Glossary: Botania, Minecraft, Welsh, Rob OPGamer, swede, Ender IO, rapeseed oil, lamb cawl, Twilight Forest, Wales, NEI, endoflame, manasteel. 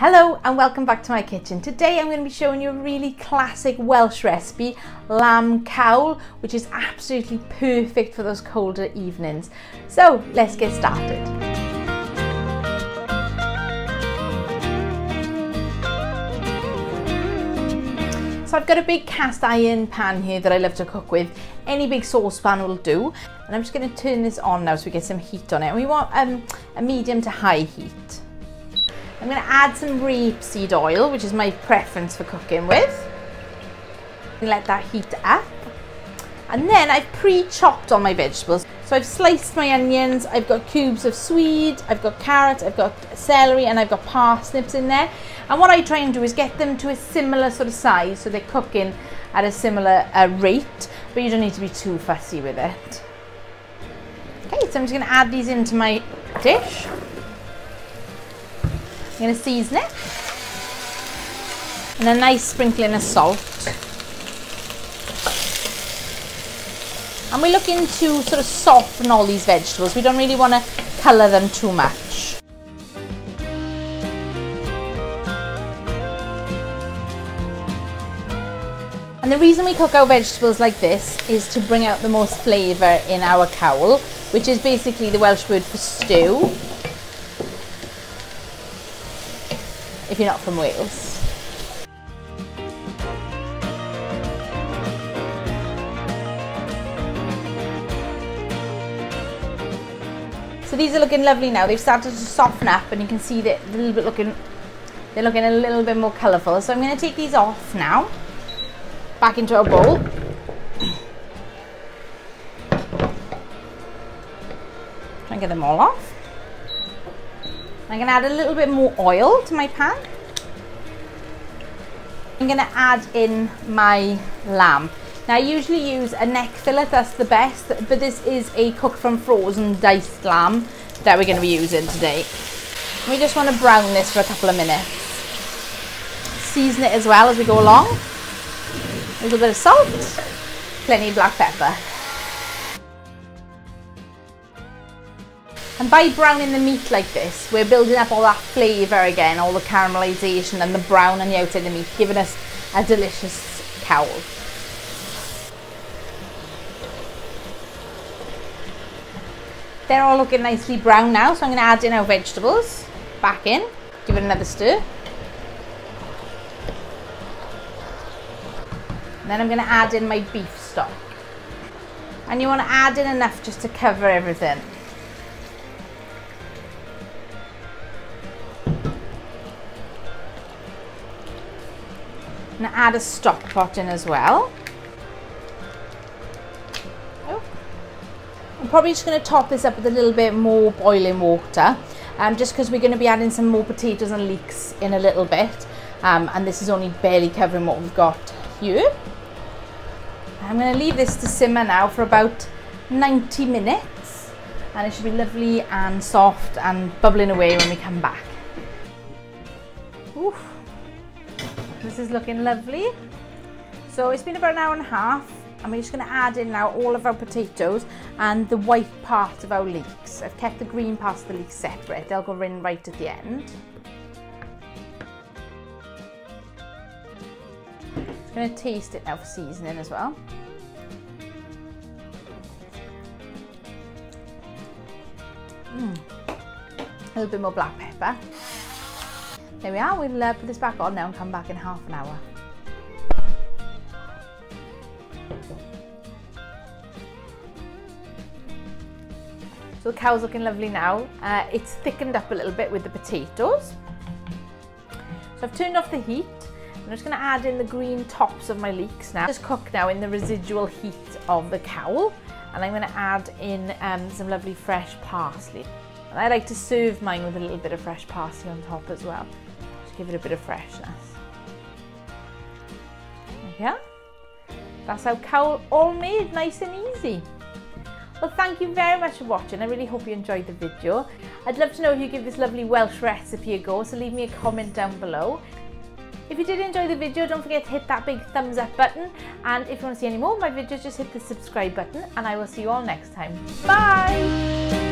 Hello and welcome back to my kitchen. Today I'm going to be showing you a really classic Welsh recipe, lamb cawl, which is absolutely perfect for those colder evenings. So let's get started. So I've got a big cast iron pan here that I love to cook with. Any big saucepan will do. And I'm just going to turn this on now so we get some heat on it. And we want a medium to high heat. I'm going to add some rapeseed oil, which is my preference for cooking with. And let that heat up. And then I've pre-chopped all my vegetables. So I've sliced my onions, I've got cubes of swede, I've got carrots, I've got celery, and I've got parsnips in there. And what I try and do is get them to a similar sort of size, so they're cooking at a similar rate, but you don't need to be too fussy with it. Okay, so I'm just going to add these into my dish. I'm going to season it, and a nice sprinkling of salt. And we're looking to sort of soften all these vegetables. We don't really want to colour them too much. And the reason we cook our vegetables like this is to bring out the most flavour in our cawl, which is basically the Welsh word for stew, if you're not from Wales. So these are looking lovely now. They've started to soften up, and you can see that they're looking a little bit more colourful. So I'm going to take these off now, back into a bowl. Try and get them all off. I'm going to add a little bit more oil to my pan. I'm going to add in my lamb. Now I usually use a neck fillet, that's the best, but this is a cooked from frozen diced lamb that we're going to be using today. We just want to brown this for a couple of minutes. Season it as well as we go along. A little bit of salt, plenty of black pepper. And by browning the meat like this, we're building up all that flavour again, all the caramelisation and the brown on the outside of the meat, giving us a delicious cawl. They're all looking nicely brown now, so I'm going to add in our vegetables back in, give it another stir. And then I'm going to add in my beef stock. And you want to add in enough just to cover everything. I'm going to add a stock pot in as well. Oh. I'm probably just going to top this up with a little bit more boiling water, just because we're going to be adding some more potatoes and leeks in a little bit, and this is only barely covering what we've got here. I'm going to leave this to simmer now for about 90 minutes, and it should be lovely and soft and bubbling away when we come back. Oof. This is looking lovely. So it's been about an hour and a half, and we're just going to add in now all of our potatoes and the white part of our leeks. I've kept the green part of the leeks separate. They'll go in right at the end. I'm going to taste it now for seasoning as well. A little bit more black pepper. There we are, we'll put this back on now and come back in half an hour. So the cowl's looking lovely now. It's thickened up a little bit with the potatoes. So I've turned off the heat. I'm just going to add in the green tops of my leeks now. Just cook now in the residual heat of the cawl. And I'm going to add in some lovely fresh parsley. And I like to serve mine with a little bit of fresh parsley on top as well. Give it a bit of freshness. There we go. That's our cawl all made, nice and easy. Well, thank you very much for watching. I really hope you enjoyed the video. I'd love to know if you give this lovely Welsh recipe a go, so leave me a comment down below. If you did enjoy the video, don't forget to hit that big thumbs up button. And if you want to see any more of my videos, just hit the subscribe button, and I will see you all next time. Bye!